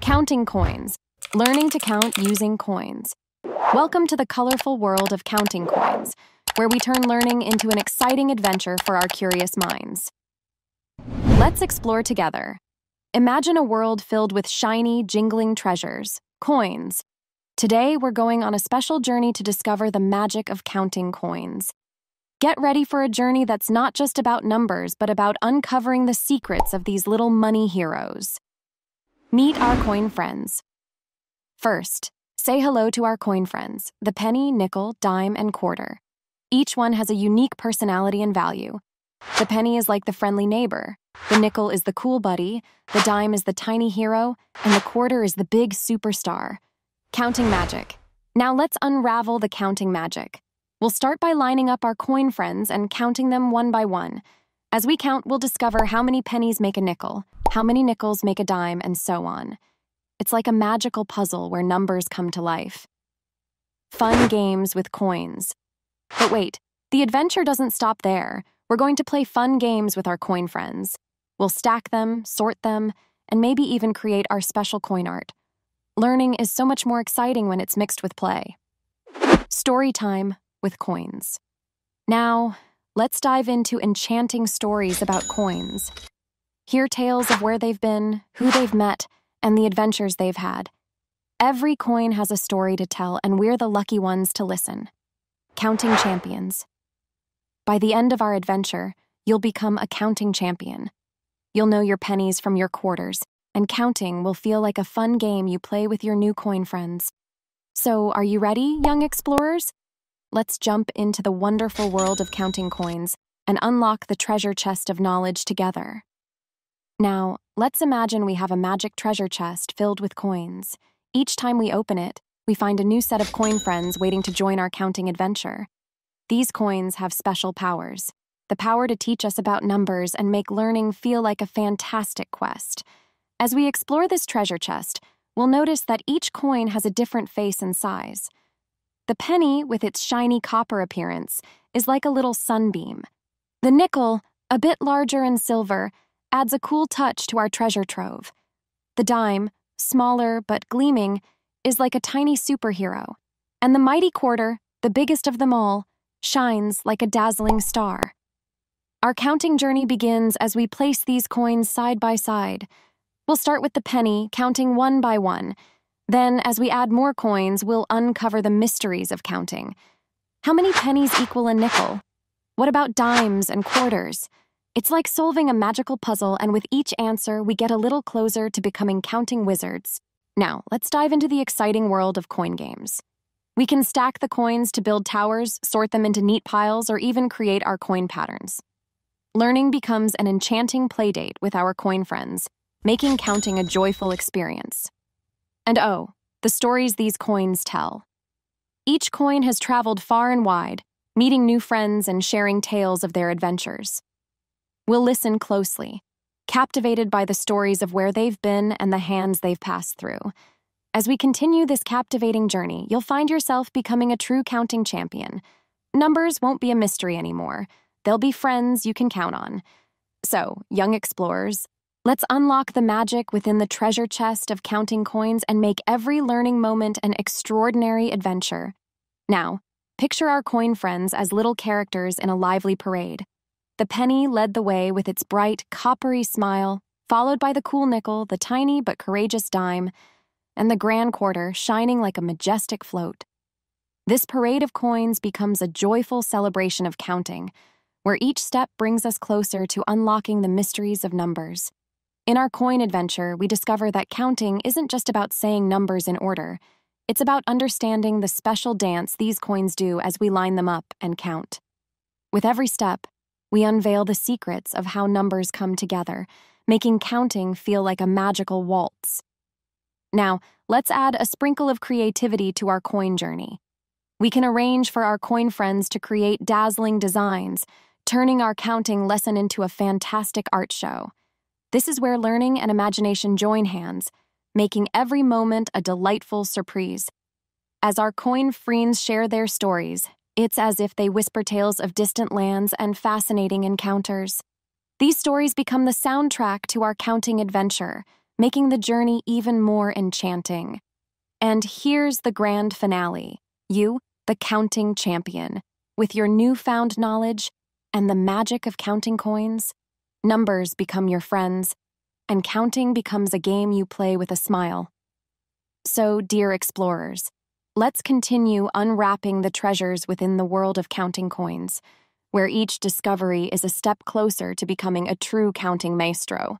Counting coins. Learning to count using coins. Welcome to the colorful world of counting coins, where we turn learning into an exciting adventure for our curious minds. Let's explore together. Imagine a world filled with shiny, jingling treasures, coins. Today, we're going on a special journey to discover the magic of counting coins. Get ready for a journey that's not just about numbers, but about uncovering the secrets of these little money heroes. Meet our coin friends. First, say hello to our coin friends, the penny, nickel, dime, and quarter. Each one has a unique personality and value. The penny is like the friendly neighbor, the nickel is the cool buddy, the dime is the tiny hero, and the quarter is the big superstar. Counting magic. Now let's unravel the counting magic. We'll start by lining up our coin friends and counting them one by one. As we count, we'll discover how many pennies make a nickel, how many nickels make a dime, and so on. It's like a magical puzzle where numbers come to life. Fun games with coins. But wait, the adventure doesn't stop there. We're going to play fun games with our coin friends. We'll stack them, sort them, and maybe even create our special coin art. Learning is so much more exciting when it's mixed with play. Story time with coins. Now, let's dive into enchanting stories about coins. Hear tales of where they've been, who they've met, and the adventures they've had. Every coin has a story to tell, and we're the lucky ones to listen. Counting champions. By the end of our adventure, you'll become a counting champion. You'll know your pennies from your quarters, and counting will feel like a fun game you play with your new coin friends. So, are you ready, young explorers? Let's jump into the wonderful world of counting coins and unlock the treasure chest of knowledge together. Now, let's imagine we have a magic treasure chest filled with coins. Each time we open it, we find a new set of coin friends waiting to join our counting adventure. These coins have special powers, the power to teach us about numbers and make learning feel like a fantastic quest. As we explore this treasure chest, we'll notice that each coin has a different face and size. The penny, with its shiny copper appearance, is like a little sunbeam. The nickel, a bit larger and silver, adds a cool touch to our treasure trove. The dime, smaller but gleaming, is like a tiny superhero. And the mighty quarter, the biggest of them all, shines like a dazzling star. Our counting journey begins as we place these coins side by side. We'll start with the penny, counting one by one. Then, as we add more coins, we'll uncover the mysteries of counting. How many pennies equal a nickel? What about dimes and quarters? It's like solving a magical puzzle, and with each answer, we get a little closer to becoming counting wizards. Now, let's dive into the exciting world of coin games. We can stack the coins to build towers, sort them into neat piles, or even create our coin patterns. Learning becomes an enchanting playdate with our coin friends, making counting a joyful experience. And oh, the stories these coins tell. Each coin has traveled far and wide, meeting new friends and sharing tales of their adventures. We'll listen closely, captivated by the stories of where they've been and the hands they've passed through. As we continue this captivating journey, you'll find yourself becoming a true counting champion. Numbers won't be a mystery anymore. They'll be friends you can count on. So, young explorers, let's unlock the magic within the treasure chest of counting coins and make every learning moment an extraordinary adventure. Now, picture our coin friends as little characters in a lively parade. The penny led the way with its bright, coppery smile, followed by the cool nickel, the tiny but courageous dime, and the grand quarter shining like a majestic float. This parade of coins becomes a joyful celebration of counting, where each step brings us closer to unlocking the mysteries of numbers. In our coin adventure, we discover that counting isn't just about saying numbers in order. It's about understanding the special dance these coins do as we line them up and count. With every step, we unveil the secrets of how numbers come together, making counting feel like a magical waltz. Now, let's add a sprinkle of creativity to our coin journey. We can arrange for our coin friends to create dazzling designs, turning our counting lesson into a fantastic art show. This is where learning and imagination join hands, making every moment a delightful surprise. As our coin friends share their stories, it's as if they whisper tales of distant lands and fascinating encounters. These stories become the soundtrack to our counting adventure, making the journey even more enchanting. And here's the grand finale, you, the counting champion, with your newfound knowledge and the magic of counting coins. Numbers become your friends, and counting becomes a game you play with a smile. So, dear explorers, let's continue unwrapping the treasures within the world of counting coins, where each discovery is a step closer to becoming a true counting maestro.